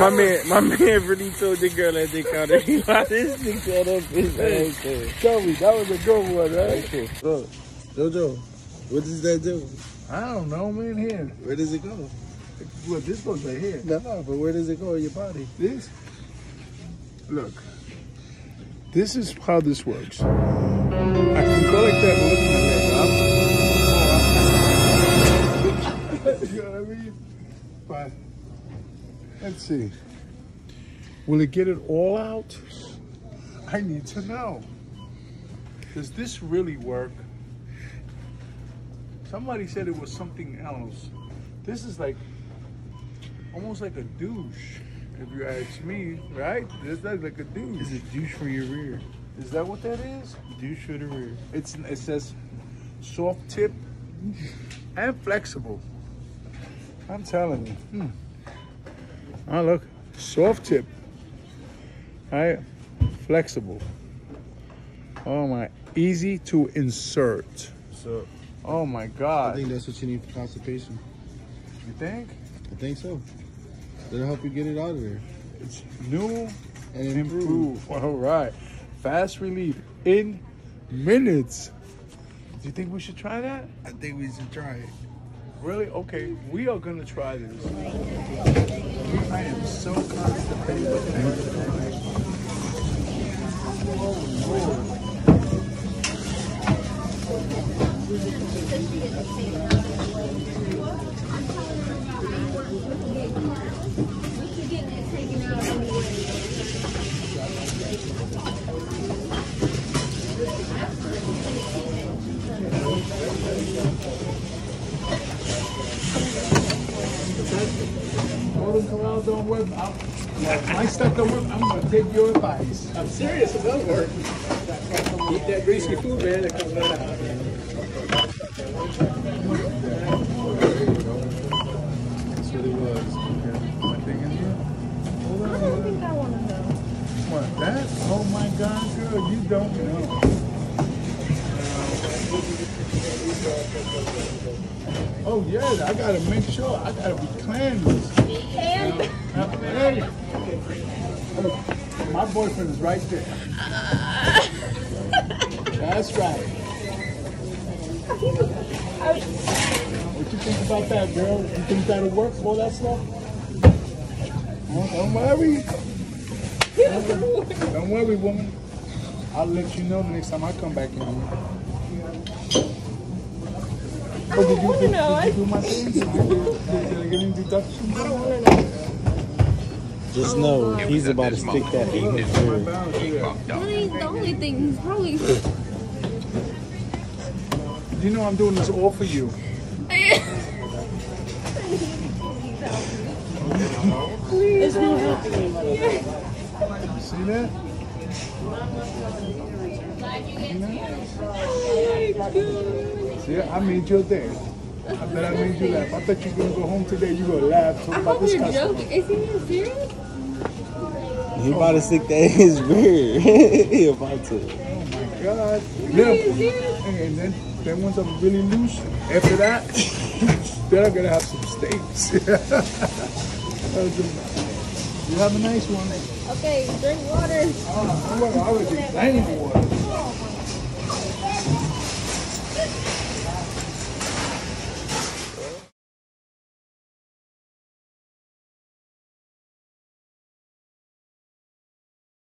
My man really told the girl at the counter. He got this thing set up his ass. Tell me, that was a good one, right? Look, Jojo, what does that do? I don't know, man. Here. Where does it go? Well, this goes right here. No, but where does it go in your body? This? Look. This is how this works. I can go like that and look at my leg. You know what I mean? But let's see. Will it get it all out? I need to know. Does this really work? Somebody said it was something else. This is like almost like a douche. If you ask me, right? This is like a douche. It's a douche for your rear. Is that what that is? Douche for the rear. It says soft tip and flexible. I'm telling you. Oh, look. Soft tip. All right. Flexible. Oh, my. Easy to insert. So, oh, my God. I think that's what you need for constipation. You think? I think so. That'll help you get it out of there. It's new and improved. All right. Fast relief in minutes. Do you think we should try that? I think we should try it. Really? Okay. We are going to try this. I am so constipated with that. Oh, Lord. Corral don't work. My stuff don't work. I'm gonna take your advice. I'm serious. It does work. Eat that greasy food, man. That comes right out. That's what it was. One thing in here. Hold on. I don't think I want to know. What? That? Oh my God, girl, you don't know. Oh yeah, I gotta make sure. I gotta be cleansed. My boyfriend is right there. That's right. What you think about that, girl? You think that'll work for all that stuff? Don't worry. Don't worry, woman. I'll let you know the next time I come back in. I don't want to know. Did you do my things? Did I get any deductions? I don't want to know. Just know, he's about to stick that in his ear. The only thing he's probably... You know I'm doing this all for you. Please. See that? See, I made your day. I bet I made you laugh. I bet you're going to go home today. You're going to laugh. Talk about this customer. Is he even serious? He about to stick that in his beard. He about to. Oh my God. And then once I'm really loose, after that, then I'm gonna have some steaks. You have a nice one. Okay, drink water. I already drank water.